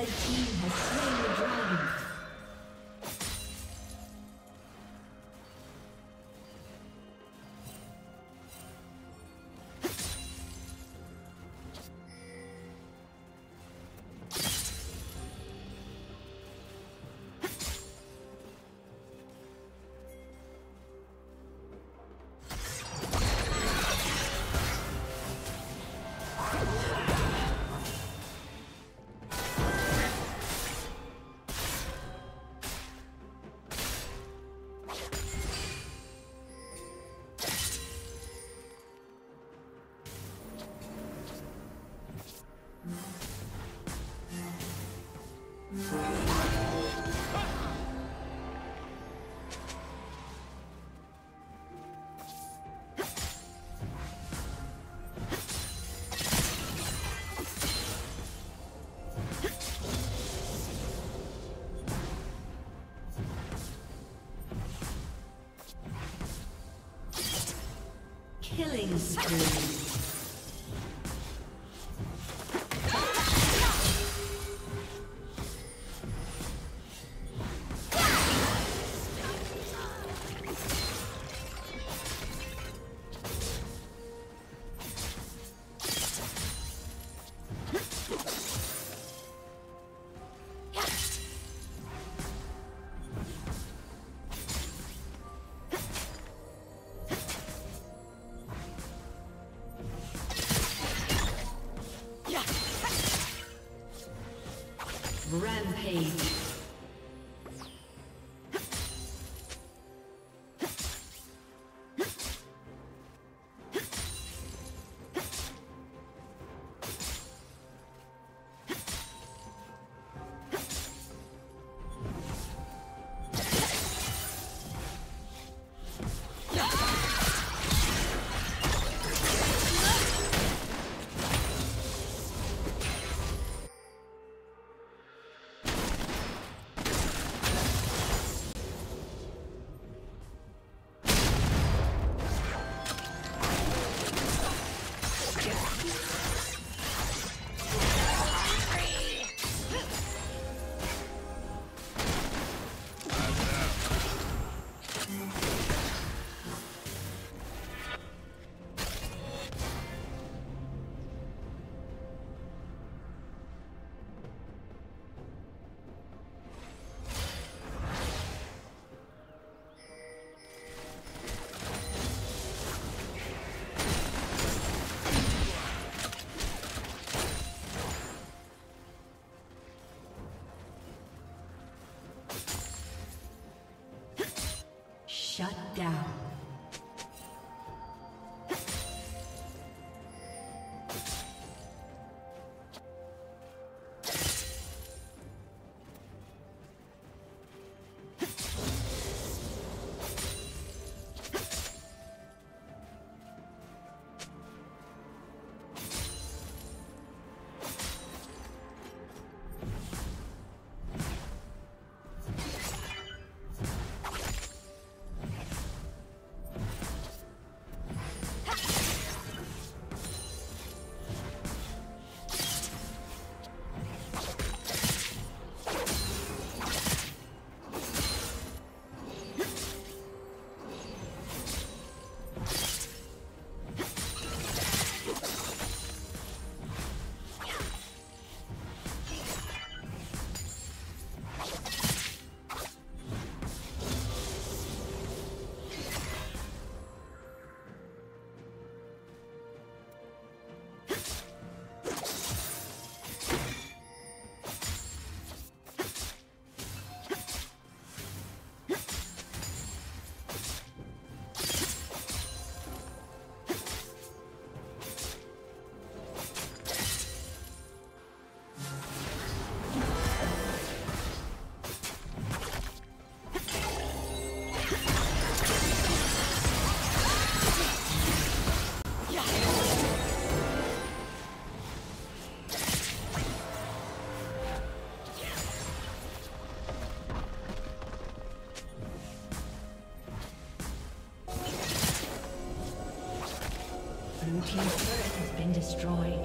Red team has slain the dragon. Killing spree. Rampage. Shut down. Blue team's turret has been destroyed.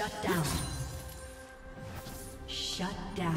Shut down. Shut down.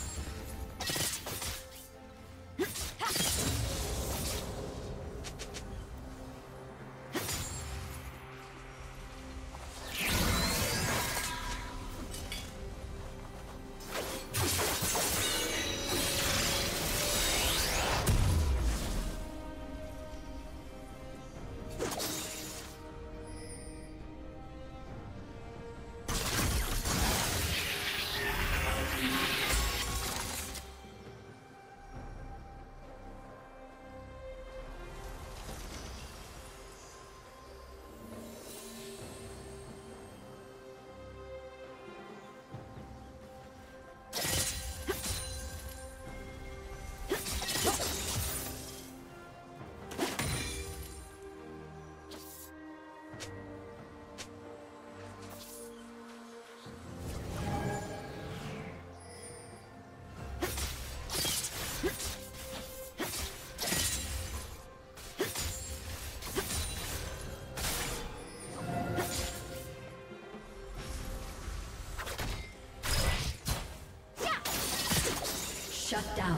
Shut down.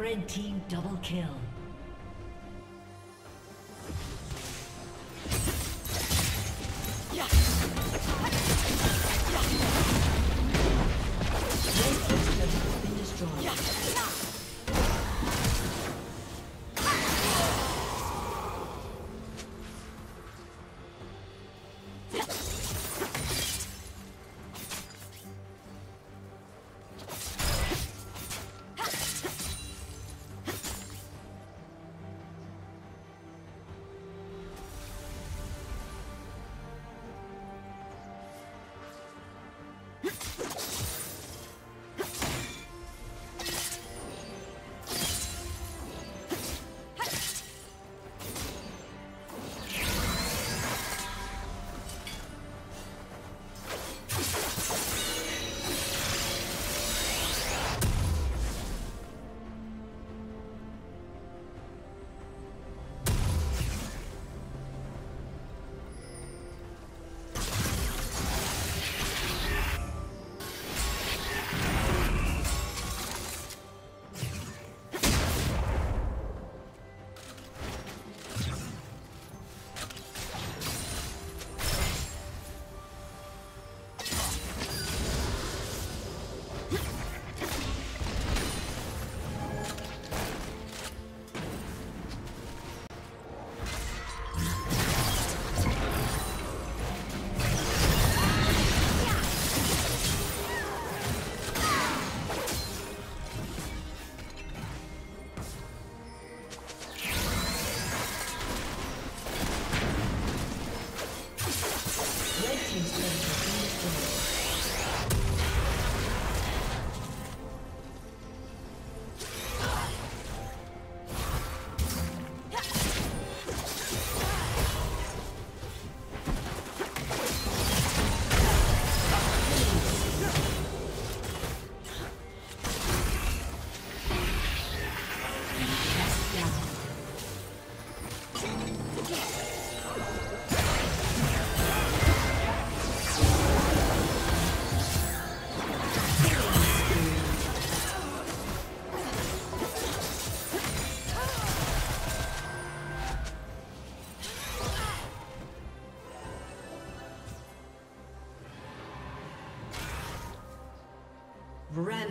Red team double kill.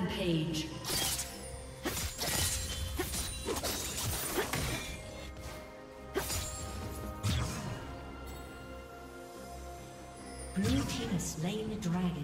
Rampage. Blue team has slain the dragon.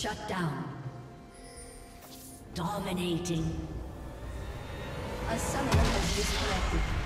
Shut down. Dominating. A summoner has disconnected.